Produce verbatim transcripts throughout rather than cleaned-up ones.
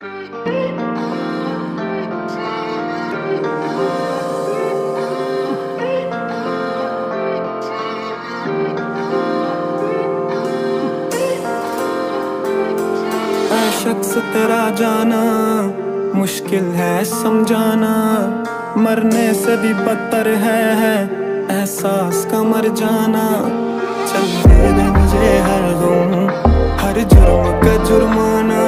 शख्स तेरा जाना मुश्किल है समझाना, मरने से भी बदतर है, है एहसास का मर जाना। चल दे दे मुझे हर गुम हर जुर्म का जुर्माना,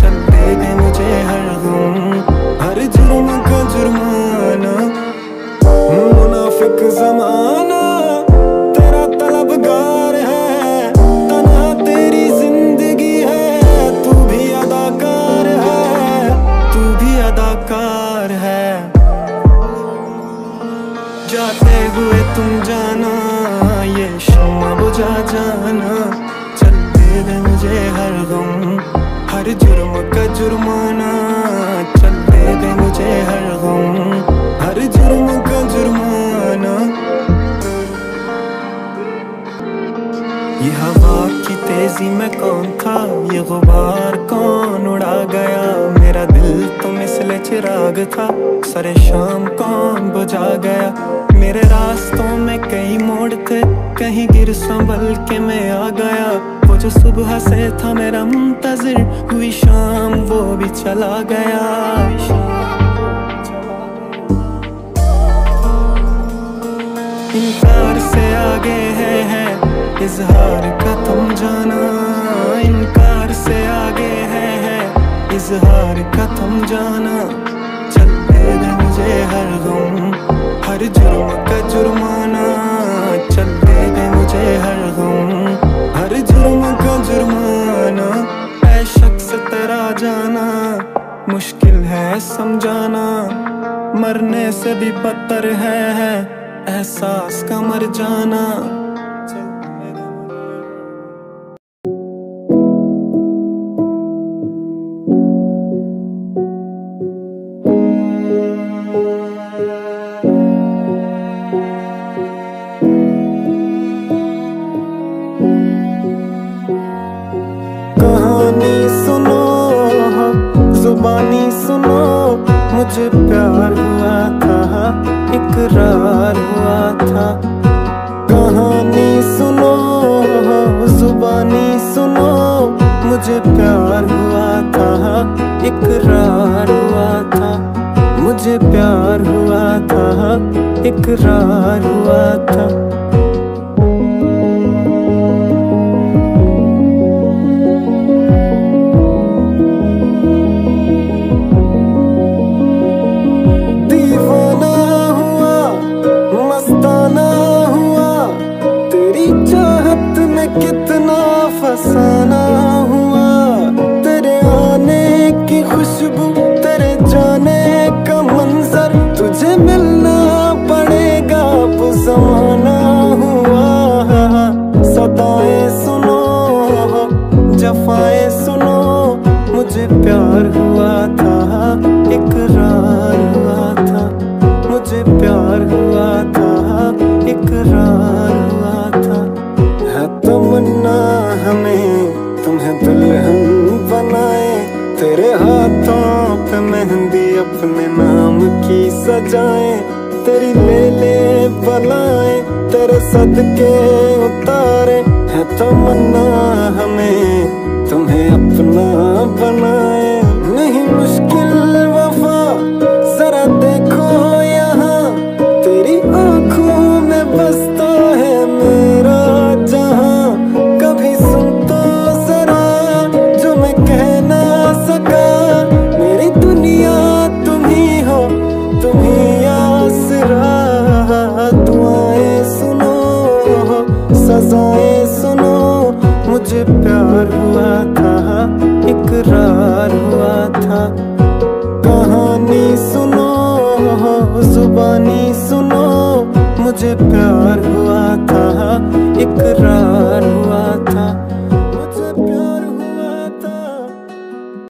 चल दे दे मुझे हर गुम हर जुर्म का जुर्माना। मुनाफिक जमाना तेरा तलबगार है, जाते हुए तुम जाना ये शम्मा बुझा जाना। चल दे दे मुझे हर गुम हर जुर्म का जुर्माना, चल दे दे मुझे हर गुम हर जुर्म का जुर्माना। ये हवा की तेजी में कौन था, ये गुबार कौन उड़ा गया, मेरा दिल तो मिसले चिराग था, सरे शाम कौन बुझा गया। मेरे रास्तों में कई मोड़ थे, कहीं गिर संभल के मैं आ गया। वो जो सुबह से था मेरा मुंतजिर, हुई शाम वो भी चला गया। इनकार से आगे है, है इजहार का तुम जाना, इनकार से आगे है, है इजहार का तुम जाना। चल दे दे मुझे हर गुम हर जुर्म का जुर्माना, चल दे दे मुझे हर गुम हर जुर्म का जुर्माना। ऐ शख्स तेरा जाना मुश्किल है समझाना, मरने से भी बदतर है, है एहसास का मर जाना। कहानी सुनो जुबानी सुनो, मुझे प्यार हुआ था इकरार हुआ था। कहानी सुनो जुबानी सुनो, मुझे प्यार हुआ था इकरार हुआ था, मुझे प्यार हुआ था इकरार हुआ था। कितना फसाना हुआ, तेरे आने की खुशबू तेरे जाने का मंजर, तुझे मिलना पड़ेगा वो ज़माना हुआ। सदाएं सुनो जफाएं सुनो, मुझे प्यार हुआ था इकरार हुआ था, मुझे प्यार हुआ था इकरार हुआ था। तमन्ना हमें तुम्हें दुल्हन बनाए, तेरे हाथों पे मेहंदी अपने नाम की सजाए, तेरी लेले बनाए तेरे सदके उतारे। है तमन्ना हमें तुम्हें अपना बनाए, नहीं मुश्किल वफा जरा देखो यहाँ, तेरी आँखों में बसता है मेरा जहाँ। सजाएं सुनो मुझे प्यार हुआ था इकरार हुआ था।